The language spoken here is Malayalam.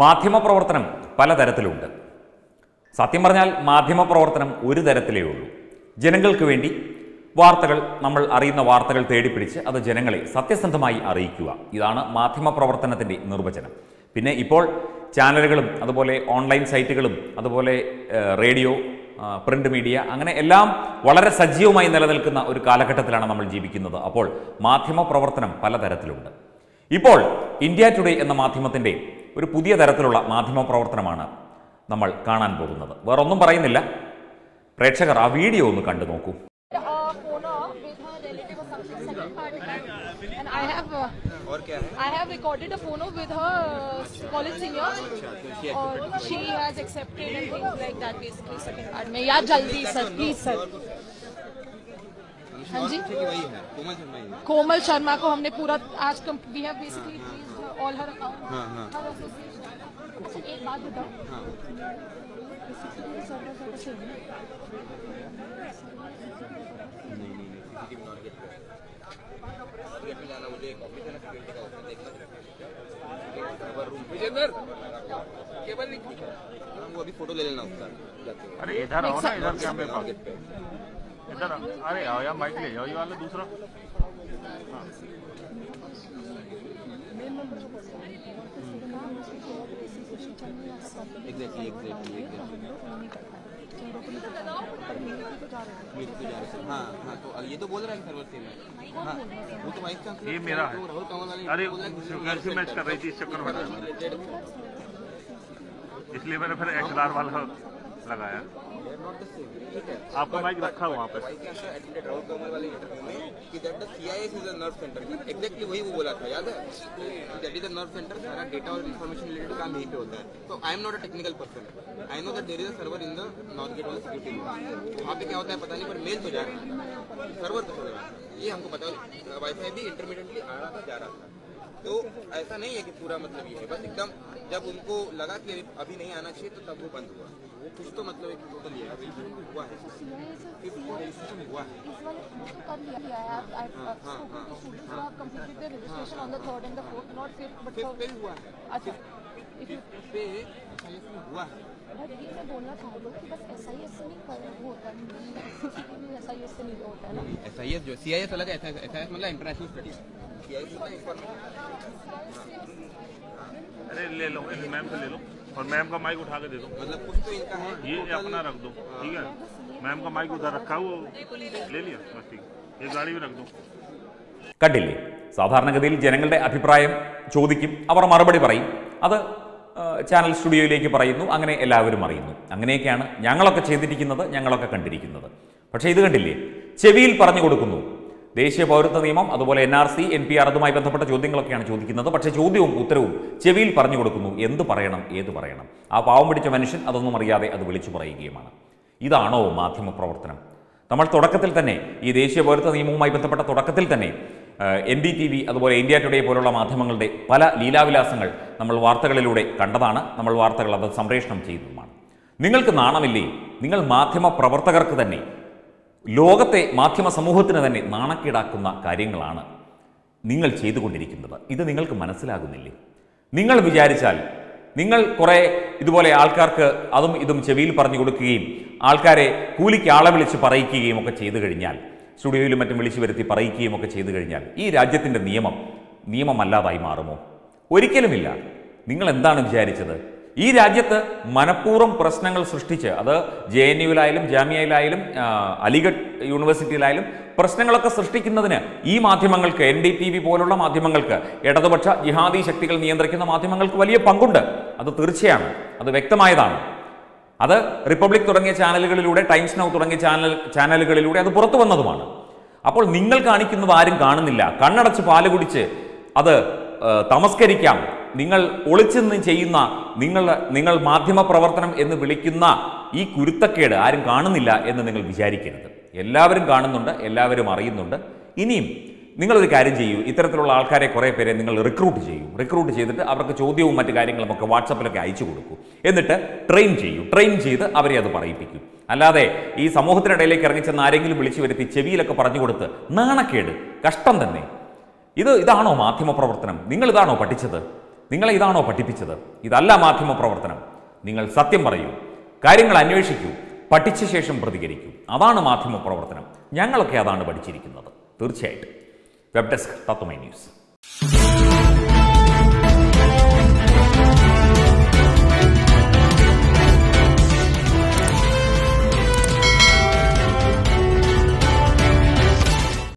മാധ്യമപ്രവർത്തനം പലതരത്തിലുണ്ട്. സത്യം പറഞ്ഞാൽ മാധ്യമപ്രവർത്തനം ഒരു തരത്തിലേ ഉള്ളൂ. ജനങ്ങൾക്ക് വേണ്ടി വാർത്തകൾ, നമ്മൾ അറിയുന്ന വാർത്തകൾ തേടിപ്പിടിച്ച് അത് ജനങ്ങളെ സത്യസന്ധമായി അറിയിക്കുക. ഇതാണ് മാധ്യമപ്രവർത്തനത്തിൻ്റെ നിർവചനം. പിന്നെ ഇപ്പോൾ ചാനലുകളും അതുപോലെ ഓൺലൈൻ സൈറ്റുകളും അതുപോലെ റേഡിയോ, പ്രിൻ്റ് മീഡിയ, അങ്ങനെ എല്ലാം വളരെ സജീവമായി നിലനിൽക്കുന്ന ഒരു കാലഘട്ടത്തിലാണ് നമ്മൾ ജീവിക്കുന്നത്. അപ്പോൾ മാധ്യമപ്രവർത്തനം പലതരത്തിലുണ്ട്. ഇപ്പോൾ ഇന്ത്യ ടുഡേ എന്ന മാധ്യമത്തിൻ്റെ ഒരു പുതിയ തരത്തിലുള്ള മാധ്യമപ്രവർത്തനമാണ് നമ്മൾ കാണാൻ പോകുന്നത്. വേറൊന്നും പറയുന്നില്ല, പ്രേക്ഷകർ ആ വീഡിയോ ഒന്ന് കണ്ടു നോക്കൂ. I have recorded a phone with her college senior. She has accepted and things like that. Basically, second part में यार जल्दी सर, please sir. हाँ जी. कोमल शर्मा को हमने पूरा आज we have basically freezed all her account. Her association. एक बात बताओ. ये मेरा है। अरे घर से मैच कर रही थी, इस चक्कर में इसलिए मैंने फिर XLR वाला लगाया। आपका माइक रखा हुआ पे। एक्जेक्टली वही वो बोला था, याद है? That is the nerve centre, सारा डेटा और इन्फॉर्मेशन रिलेटेड काम यहीं पे होता है। तो I am not a technical person, I know that there is a server in the north gate वाला सिक्योरिटी रूम। वहाँ पे क्या होता है पता नहीं, पर मेल तो जा रहा है, सर्वर तो जा रहा है, ये हमको पता है। वाईफाई भी इंटरमीडिएटली आ रहा था, जा रहा था। तो ऐसा नहीं है कि पूरा मतलब ये है, बस एकदम जब उनको लगा कि अभी नहीं आना चाहिए तो तब वो बंद हुआ। वो कुछ तो मतलब एक टोटल ये हुआ है, बोलना चाह रहे कि बस SIS से नहीं होता है, SIS से नहीं होता है ना। SIS जो CIS अलग है, SIS मतलब इंटरनेशनल स्टडीज, CIS मतलब इंफॉर्मेशन। अरे ले लो मैम से ले लो, और मैम का माइक उठा के दे दो, मतलब कुछ तो इनका है, ये अपना रख दो, ठीक है? मैम का माइक उधर रखा हुआ, ले लिया बस, ठीक है, ये गाड़ी में रख दो। കണ്ടില്ലേ, സാധാരണഗതിയിൽ ജനങ്ങളുടെ അഭിപ്രായം ചോദിക്കും, അവർ മറുപടി പറയും, അത് ചാനൽ സ്റ്റുഡിയോയിലേക്ക് പറയുന്നു, അങ്ങനെ എല്ലാവരും അറിയുന്നു. അങ്ങനെയൊക്കെയാണ് ഞങ്ങളൊക്കെ ചെയ്തിരിക്കുന്നത്, ഞങ്ങളൊക്കെ കണ്ടിരിക്കുന്നത്. പക്ഷേ ഇത് കണ്ടില്ലേ, ചെവിയിൽ പറഞ്ഞു കൊടുക്കുന്നു. ദേശീയ പൗരത്വ നിയമം അതുപോലെ NRC NPR അതുമായി ബന്ധപ്പെട്ട ചോദ്യങ്ങളൊക്കെയാണ് ചോദിക്കുന്നത്. പക്ഷേ ചോദ്യവും ഉത്തരവും ചെവിയിൽ പറഞ്ഞു കൊടുക്കുന്നു. എന്ത് പറയണം, ഏത് പറയണം, ആ പാവം പിടിച്ച മനുഷ്യൻ അതൊന്നും അറിയാതെ അത് വിളിച്ചു പറയുകയുമാണ്. ഇതാണോ മാധ്യമപ്രവർത്തനം? നമ്മൾ തുടക്കത്തിൽ തന്നെ ഈ ദേശീയ പൗരത്വ നിയമവുമായി ബന്ധപ്പെട്ട തുടക്കത്തിൽ തന്നെ NDTV അതുപോലെ ഇന്ത്യ ടുഡേ പോലുള്ള മാധ്യമങ്ങളുടെ പല ലീലാവിലാസങ്ങൾ നമ്മൾ വാർത്തകളിലൂടെ കണ്ടതാണ്. നമ്മൾ വാർത്തകൾ അത് സംപ്രേഷണം ചെയ്തതുമാണ്. നിങ്ങൾക്ക് നാണമില്ലേ? നിങ്ങൾ മാധ്യമ പ്രവർത്തകർക്ക് തന്നെ, ലോകത്തെ മാധ്യമ സമൂഹത്തിന് തന്നെ നാണക്കേടാക്കുന്ന കാര്യങ്ങളാണ് നിങ്ങൾ ചെയ്തുകൊണ്ടിരിക്കുന്നത്. ഇത് നിങ്ങൾക്ക് മനസ്സിലാകുന്നില്ലേ? നിങ്ങൾ വിചാരിച്ചാൽ നിങ്ങൾ കുറേ ഇതുപോലെ ആൾക്കാർക്ക് അതും ഇതും ചെവിയിൽ പറഞ്ഞു കൊടുക്കുകയും ആൾക്കാരെ കൂലിക്ക് ആളെ വിളിച്ച് പറയിക്കുകയും ഒക്കെ ചെയ്തു കഴിഞ്ഞാൽ, സ്റ്റുഡിയോയിലും മറ്റും വിളിച്ചു വരുത്തി പറയിക്കുകയും ഒക്കെ ചെയ്തു കഴിഞ്ഞാൽ ഈ രാജ്യത്തിൻ്റെ നിയമമല്ലാതായി മാറുമോ? ഒരിക്കലുമില്ല. നിങ്ങൾ എന്താണ് വിചാരിച്ചത്? ഈ രാജ്യത്ത് മനഃപൂർവ്വം പ്രശ്നങ്ങൾ സൃഷ്ടിച്ച്, അത് JNUവിലായാലും ജാമിയയിലായാലും അലിഗഡ് യൂണിവേഴ്സിറ്റിയിലായാലും പ്രശ്നങ്ങളൊക്കെ സൃഷ്ടിക്കുന്നതിന് ഈ മാധ്യമങ്ങൾക്ക്, NDTV പോലുള്ള മാധ്യമങ്ങൾക്ക്, ഇടതുപക്ഷ ജിഹാദി ശക്തികൾ നിയന്ത്രിക്കുന്ന മാധ്യമങ്ങൾക്ക് വലിയ പങ്കുണ്ട്. അത് തീർച്ചയാണ്, അത് വ്യക്തമായതാണ്. അത് റിപ്പബ്ലിക് തുടങ്ങിയ ചാനലുകളിലൂടെ, ടൈംസ് നൗ തുടങ്ങിയ ചാനലുകളിലൂടെ അത് പുറത്തു വന്നതുമാണ്. അപ്പോൾ നിങ്ങൾ കാണിക്കുന്നത് ആരും കാണുന്നില്ല. കണ്ണടച്ച് പാല് കുടിച്ച് അത് തമസ്കരിക്കാം. നിങ്ങൾ ഒളിച്ചെന്ന് ചെയ്യുന്ന, നിങ്ങൾ മാധ്യമപ്രവർത്തനം എന്ന് വിളിക്കുന്ന ഈ കുരുത്തക്കേട് ആരും കാണുന്നില്ല എന്ന് നിങ്ങൾ വിചാരിക്കരുത്. എല്ലാവരും കാണുന്നുണ്ട്, എല്ലാവരും അറിയുന്നുണ്ട്. ഇനിയും നിങ്ങളൊരു കാര്യം ചെയ്യൂ, ഇത്തരത്തിലുള്ള ആൾക്കാരെ കുറേ പേരെ നിങ്ങൾ റിക്രൂട്ട് ചെയ്യൂ. റിക്രൂട്ട് ചെയ്തിട്ട് അവർക്ക് ചോദ്യവും മറ്റു കാര്യങ്ങളും ഒക്കെ വാട്സപ്പിലൊക്കെ അയച്ചു കൊടുക്കൂ. എന്നിട്ട് ട്രെയിൻ ചെയ്യൂ. ട്രെയിൻ ചെയ്ത് അവരെ അത് പറയിപ്പിക്കൂ. അല്ലാതെ ഈ സമൂഹത്തിനിടയിലേക്ക് ഇറങ്ങിച്ചെന്ന് ആരെങ്കിലും വിളിച്ചു വരുത്തി ചെവിയിലൊക്കെ പറഞ്ഞു കൊടുത്ത് നാണക്കേട്, കഷ്ടം തന്നെ. ഇതാണോ മാധ്യമപ്രവർത്തനം? നിങ്ങളിതാണോ പഠിച്ചത്? Ningal idano patipichada. Idalla mathima pravartanam. Ningal satyam parayu. Karyangal anveshikku. Paticha shesham pratikariku. Adana mathima pravartanam. Njangal okke adana padichirikkunnathu. Thirchayayittum. Webdesk Tathumai News.